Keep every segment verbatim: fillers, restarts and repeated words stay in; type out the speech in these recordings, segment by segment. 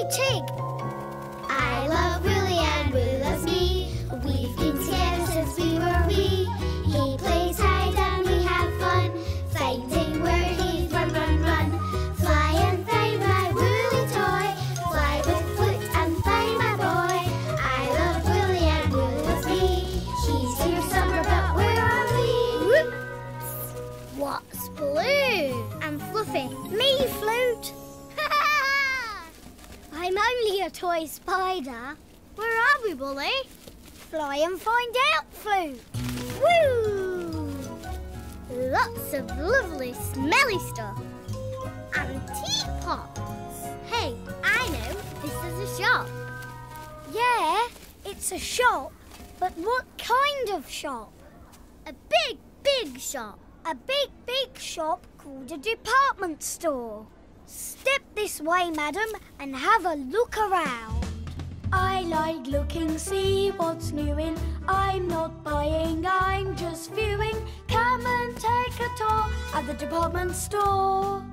Hey, Tig! I love Willy and Willy loves me. We've been together since we were wee. He plays hide and we have fun, finding where he's run, run, run. Fly and find my Willy toy, fly with foot and find my boy. I love Willy and Willy loves me. He's here somewhere, but where are we? Whoops! What's blue? And fluffy. Me, Flute! I'm only a toy spider. Where are we, Wooly? Fly and find out, Flute. Woo! Lots of lovely smelly stuff. And teapots. Hey, I know. This is a shop. Yeah, it's a shop. But what kind of shop? A big, big shop. A big, big shop called a department store. Step this way, madam, and have a look around. I like looking, see what's new in. I'm not buying, I'm just viewing. Come and take a tour at the department store.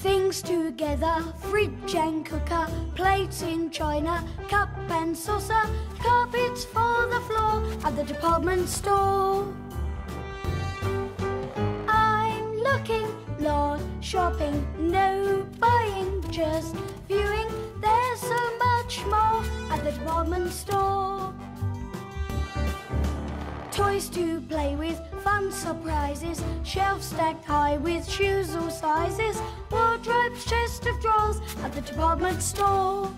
Things together, fridge and cooker, plates in china, cup and saucer, carpets for the floor at the department store. I'm looking, Lord, shopping, no buying, just viewing. There's so much more at the department store. Toys to play with, fun surprises, shelves stacked high with shoes all sizes, wardrobes, chest of drawers at the department store.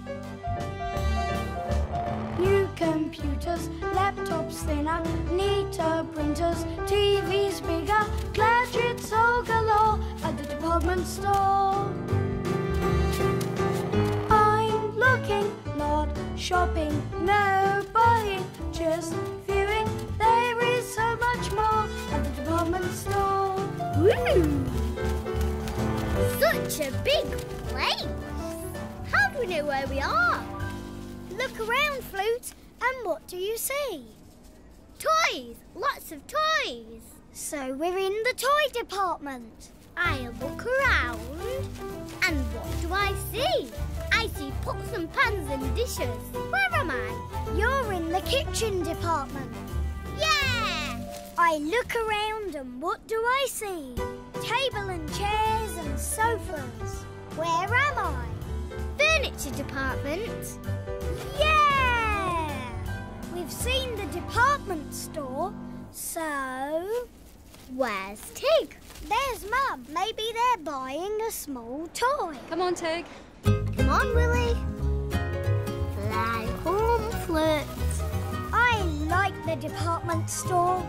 New computers, laptops thinner, neater printers, T Vs bigger, gadgets all galore at the department store. I'm looking, not shopping, no buying, just viewing. There is so much more at the department store. Woo! Such a big place! How do we know where we are? Look around, Flute, and what do you see? Toys! Lots of toys! So we're in the toy department. I'll look around. And what do I see? I see pots and pans and dishes. Where am I? You're in the kitchen department. Yeah! I look around and what do I see? Table and chairs and sofas. Where am I? Furniture department. Yeah! We've seen the department store, so... Where's Tig? There's Mum. Maybe they're buying a small toy. Come on, Tig. Come on, Willy. Fly home, Flute. I like the department store.